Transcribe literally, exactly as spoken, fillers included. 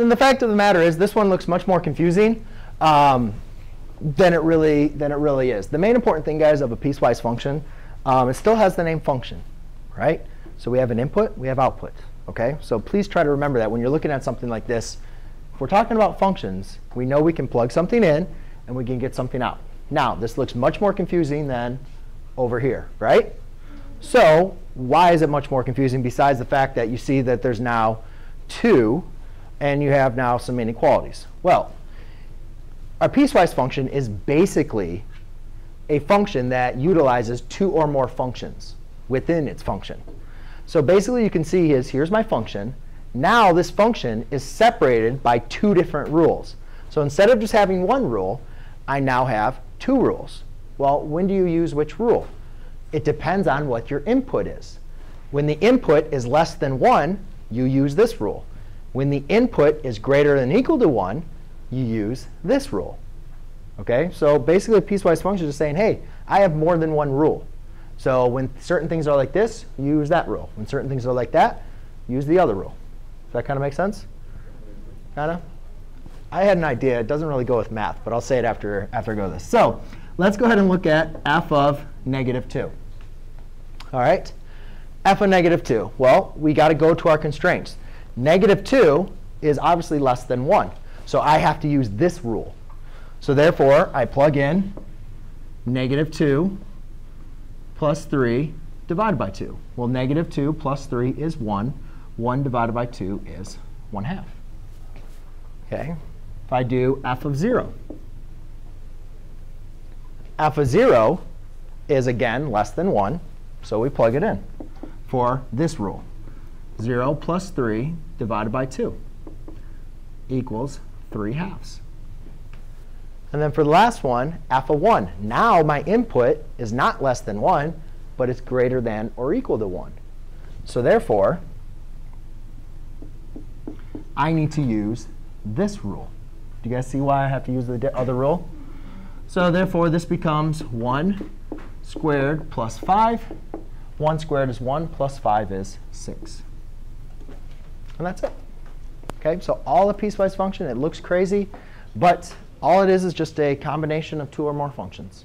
and the fact of the matter is, this one looks much more confusing um, than it really than it really is. The main important thing, guys, of a piecewise function, um, it still has the name function, right? So we have an input, we have output. Okay, so please try to remember that when you're looking at something like this. If we're talking about functions, we know we can plug something in and we can get something out. Now, this looks much more confusing than over here, right? So why is it much more confusing besides the fact that you see that there's now two and you have now some inequalities? Well, our piecewise function is basically a function that utilizes two or more functions within its function. So basically you can see is here's my function. Now this function is separated by two different rules. So instead of just having one rule, I now have two rules. Well, when do you use which rule? It depends on what your input is. When the input is less than one, you use this rule. When the input is greater than or equal to one, you use this rule. Okay? So basically a piecewise function is saying, hey, I have more than one rule. So when certain things are like this, use that rule. When certain things are like that, use the other rule. Does that kind of make sense? Kind of? I had an idea. It doesn't really go with math, but I'll say it after, after I go to this. So let's go ahead and look at f of negative two. All right, f of negative two. Well, we got to go to our constraints. Negative two is obviously less than one. So I have to use this rule. So therefore, I plug in negative two plus three divided by two. Well, negative two plus three is one. one divided by two is one half. Okay. If I do f of zero, f of zero is, again, less than one. So we plug it in for this rule. zero plus three divided by two equals three halves. And then for the last one, f of one. Now my input is not less than one, but it's greater than or equal to one. So therefore, I need to use this rule. Do you guys see why I have to use the other rule? So therefore, this becomes one squared plus five. one squared is one, plus five is six. And that's it. Okay, so all a piecewise function. It looks crazy, but all it is is just a combination of two or more functions.